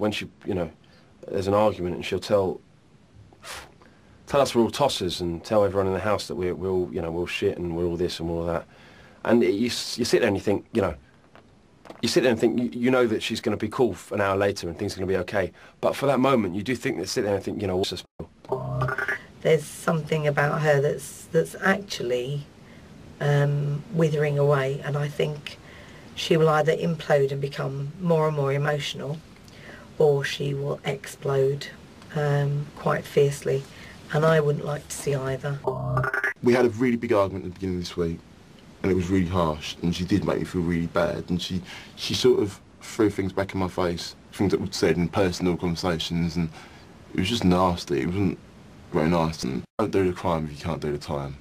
When she, you know, there's an argument and she'll tell us we're all tossers and tell everyone in the house that we're all, you know, we're all shit and we're all this and we're all that. And you sit there and you think, you know, you sit there and think, you know that she's going to be cool an hour later and things are going to be okay. But for that moment, you do think that, sit there and think, you know, what's this? There's something about her that's actually withering away, and I think she will either implode and become more and more emotional, or she will explode quite fiercely, and I wouldn't like to see either. We had a really big argument at the beginning of this week, and it was really harsh, and she did make me feel really bad, and she sort of threw things back in my face, things that were said in personal conversations, and it was just nasty. It wasn't very nice. And don't do the crime if you can't do the time,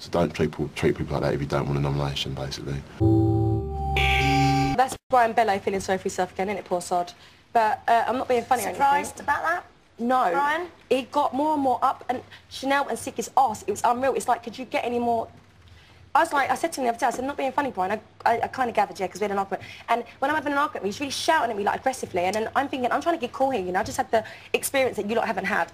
so don't treat people like that if you don't want a nomination, basically. That's Brian Bellow feeling sorry for himself again, isn't it, poor sod? But I'm not being funny. Surprised about that? No. Brian? He got more and more up, and Chanel and sick his ass. It was unreal. It's like, could you get any more? I was like, I said to him the other day, I said, I'm not being funny, Brian. I kind of gathered, yeah, because we had an argument. And when I'm having an argument, he's really shouting at me, like, aggressively. And then I'm thinking, I'm trying to get cool here, you know? I just had the experience that you lot haven't had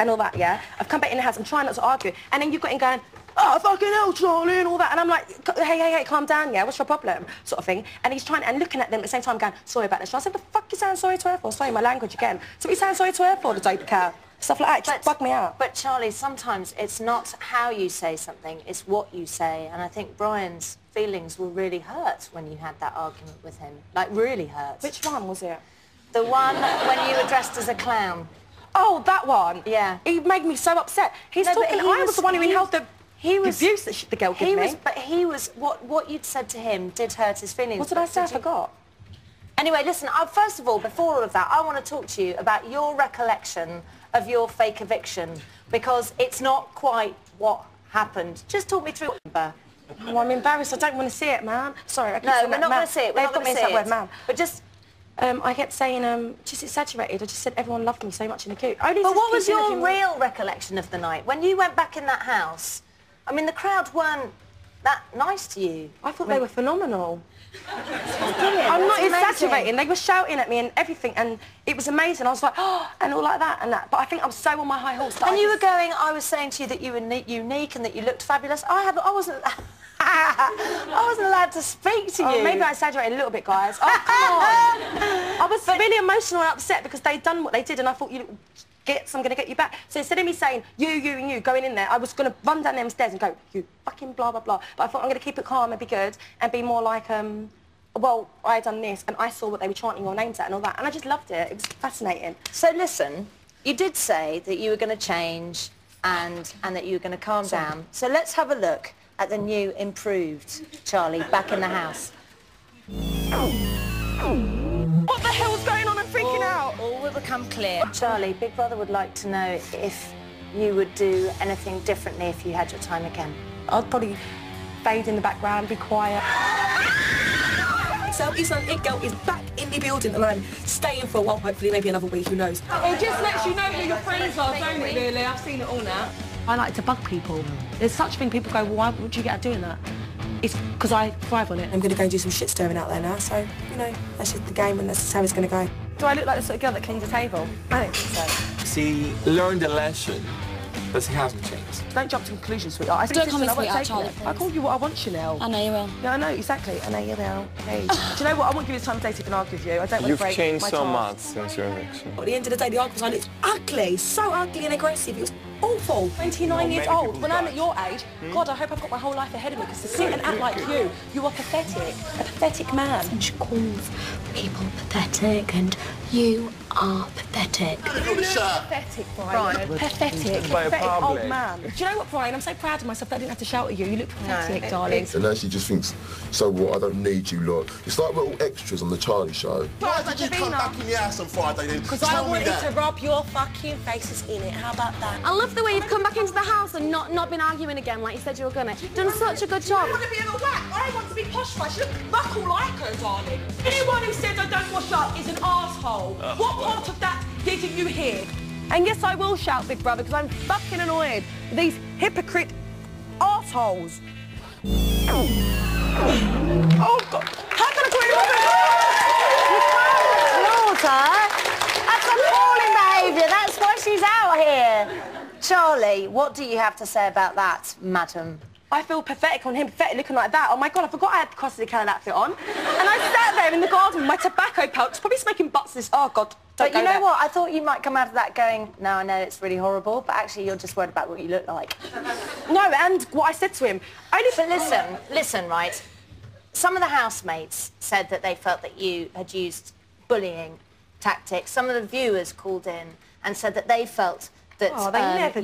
and all that, yeah? I've come back in the house, I'm trying not to argue. And then you've got him going, oh, fucking hell, Charley, and all that. And I'm like, hey, calm down, yeah? What's your problem? Sort of thing. And he's trying, and looking at them at the same time, going, sorry about this. So I said, the fuck you saying sorry to her for? Sorry, my language again. So what you saying sorry to her for, the dope cow? Stuff like that, it just bugged me out. But, Charley, sometimes it's not how you say something, it's what you say. And I think Brian's feelings were really hurt when you had that argument with him. Like, really hurt. Which one was it? The one when you were dressed as a clown. Oh, that one? Yeah. He made me so upset. He's no, talking, I was the one who held the... He was abuse that the girl gave me. But he was, what you'd said to him did hurt his feelings. What did I say? I forgot. Anyway, listen, first of all, before all of that, I want to talk to you about your recollection of your fake eviction, because it's not quite what happened. Just talk me through. Oh, I'm embarrassed. I don't want to see it, man. Sorry, I keep saying that. No, we're not going to see it. They've got me in that word, man. But just... I kept saying, just exaggerated. I just said everyone loved me so much in the queue. But what was your real recollection of the night? When you went back in that house... I mean, the crowd weren't that nice to you. I thought they were phenomenal. I'm not exaggerating. They were shouting at me and everything, and it was amazing. I was like, oh, and all like that and that. But I think I'm so on my high horse. And you were going, I was saying to you that you were unique and that you looked fabulous. I wasn't allowed to speak to you. Maybe I exaggerated a little bit, guys. Oh, come on. I was really emotional and upset because they'd done what they did, and I thought you... I'm going to get you back. So instead of me saying, you, and you, going in there, I was going to run down them stairs and go, you fucking blah, blah, blah. But I thought I'm going to keep it calm and be good and be more like, well, I had done this and I saw what they were chanting your names at and all that. And I just loved it. It was fascinating. So listen, you did say that you were going to change and that you were going to calm down. So let's have a look at the new, improved Charley back in the house. What the hell's going on? I'm freaking out. All will become clear. Charley, Big Brother would like to know if you would do anything differently if you had your time again. I'd probably fade in the background, be quiet. So Eastland It Girl is back in the building, and I'm staying for a while, hopefully maybe another week, who knows. It just lets you know who your friends are, don't it, really? I've seen it all now. I like to bug people. There's such a thing, people go, well, why would you get out doing that? It's because I thrive on it. I'm going to go and do some shit-stirring out there now, so, you know, that's just the game and that's how it's going to go. Do I look like the sort of girl that cleans a table? I don't think so. She learned a lesson, but she hasn't changed. Don't jump to conclusions, sweetheart. Don't call me sweetheart, Charley. I call you what I want, Chanel. I know you will. Yeah, I know, exactly. I know you will. Hey. Do you know what? I won't give you the time of day to even argue with you. I don't want to break my... You've changed so much since your eviction. At the end of the day, the argument was like, it's ugly, so ugly and aggressive. It was awful. 29 years old. When I'm at your age, God, I hope I've got my whole life ahead of me, because to sit and act like you are pathetic. A pathetic man. And she calls people pathetic, and you are pathetic. You're pathetic, Brian. Right. Pathetic old man. Do you know what, Brian? I'm so proud of myself that I didn't have to shout at you. You look pathetic, darling. And now she just thinks, so what, I don't need you, lot. It's like little extras on the Charley show. Why did you come back in the house on Friday then? Because I wanted to rub your fucking faces in it. How about that? I love the way you've come back into the house and not been arguing again like you said you were gonna. You've done such a good job. I want to be in a whack. I want to be posh fashion. You look muckle like her, darling. Anyone who says I don't wash up is an arsehole. What part of that didn't you hear? And yes, I will shout, Big Brother, because I'm fucking annoyed with these hypocrite arseholes. Oh, God. How can I call you? Lord, Charlie, what do you have to say about that, madam? I feel pathetic on him, pathetic looking like that. Oh my God, I forgot I had the Costly Can outfit on. And I sat there in the garden with my tobacco pouch, probably smoking butts this, oh God, don't But you know there. What, I thought you might come out of that going, no, I know it's really horrible, but actually you're just worried about what you look like. No, and what I said to him. But listen, right. Some of the housemates said that they felt that you had used bullying tactics. Some of the viewers called in and said that they felt that had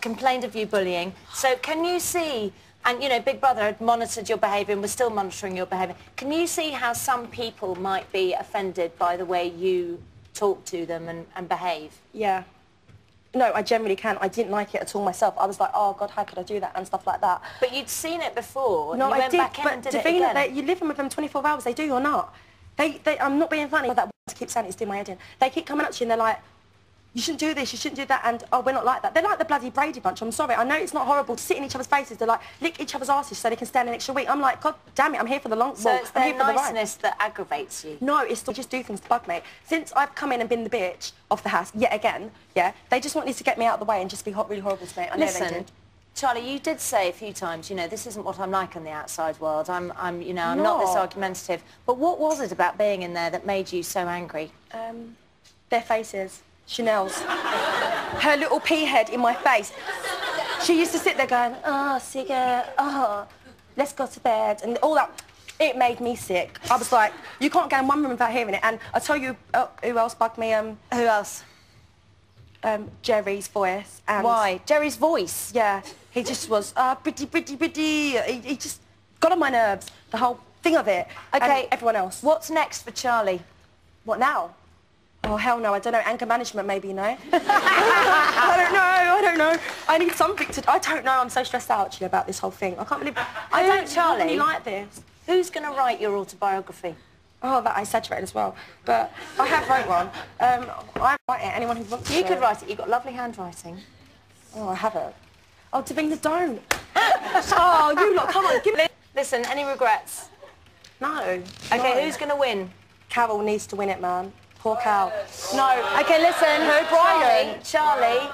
complained of you bullying. So can you see, and you know, Big Brother had monitored your behaviour and was still monitoring your behaviour. Can you see how some people might be offended by the way you talk to them and behave? Yeah. No, I generally can. I didn't like it at all myself. I was like, oh God, how could I do that and stuff like that. But you'd seen it before. No, I did. But the thing that you live with them 24 hours, they do or not. I'm not being funny. That keep saying it's doing my head in. They keep coming up to you and they're like, you shouldn't do this, you shouldn't do that, and oh, we're not like that. They're like the bloody Brady Bunch. I'm sorry. I know it's not horrible to sit in each other's faces. They're like, lick each other's asses so they can stand an extra week. I'm like, God damn it, I'm here for the long haul. So it's their niceness that aggravates you. No, it's they just do things to bug me. Since I've come in and been the bitch of the house yet again, yeah, they just want me to get me out of the way and just be really horrible to me. I know they did. Charlie, you did say a few times, you know, this isn't what I'm like in the outside world. I'm not this argumentative. But what was it about being in there that made you so angry? Their faces. Chanel's. Her little pea head in my face. She used to sit there going, oh, cigarette, oh, let's go to bed, and all that. It made me sick. I was like, you can't go in one room without hearing it. And I tell you, who else bugged me? Who else? Jerry's voice. And why? Jerry's voice? Yeah. He just was, bitty. He just got on my nerves, the whole thing of it. Okay. And everyone else. What's next for Charlie? What now? Oh, hell no, I don't know. Anger management, maybe, you know? I don't know. I need something to... I don't know. I'm so stressed out, actually, about this whole thing. I can't believe... I don't, Charlie. Really like this. Who's going to write your autobiography? Oh, that I exaggerated as well. But I have wrote one. I write it, anyone who wants to. You could write it. You've got lovely handwriting. Oh, I haven't. Oh, Davina, don't. Oh, you lot, come on, give me... Listen, any regrets? No. Okay, who's going to win? Carol needs to win it, man. Poor cow. No. Okay, listen. Who? Brian. Charlie.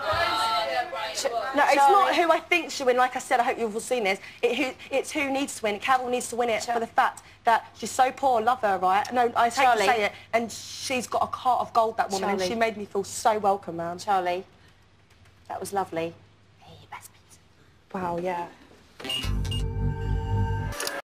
No, it's not who I think should win. Like I said, I hope you've all seen this. It's who needs to win. Carol needs to win it for the fact that she's so poor. Love her, right? No, I hate to say it. And she's got a heart of gold, that woman. Charlie. And she made me feel so welcome, man. Charlie, that was lovely. Hey, best mate. Wow, yeah.